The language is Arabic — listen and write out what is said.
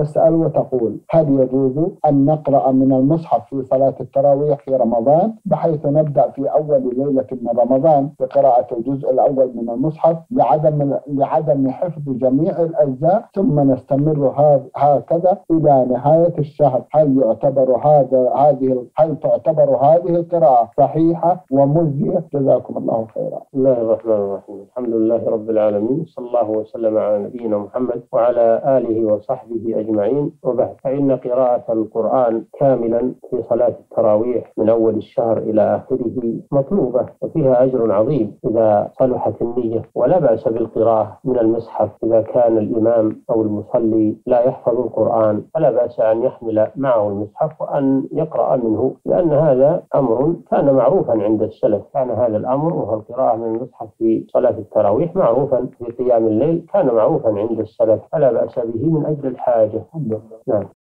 تسأل وتقول هل يجوز أن نقرأ من المصحف في صلاة التراويح في رمضان بحيث نبدأ في أول ليلة من رمضان بقراءة الجزء الأول من المصحف لعدم حفظ جميع الأجزاء ثم نستمر هكذا إلى نهاية الشهر؟ هل تعتبر هذه القراءة صحيحة ومجزية؟ جزاكم الله خيرا. بسم الله الرحمن الرحيم، الحمد لله رب العالمين، صلى الله وسلم على نبينا محمد وعلى آله وصحبه أجمعين، وبعد، فإن قراءة القرآن كاملا في صلاة التراويح من أول الشهر إلى آخره مطلوبة، وفيها أجر عظيم إذا صلحت النية، ولا بأس بالقراءة من المصحف إذا كان الإمام أو المصلي لا يحفظ القرآن، فلا بأس أن يحمل معه المصحف وأن يقرأ منه، لأن هذا أمر كان معروفا عند السلف، كان هذا الأمر وهو القراءة من المصحف في صلاة التراويح معروفا، في قيام الليل كان معروفا عند السلف، فلا بأس به من أجل الحاجة. نعم.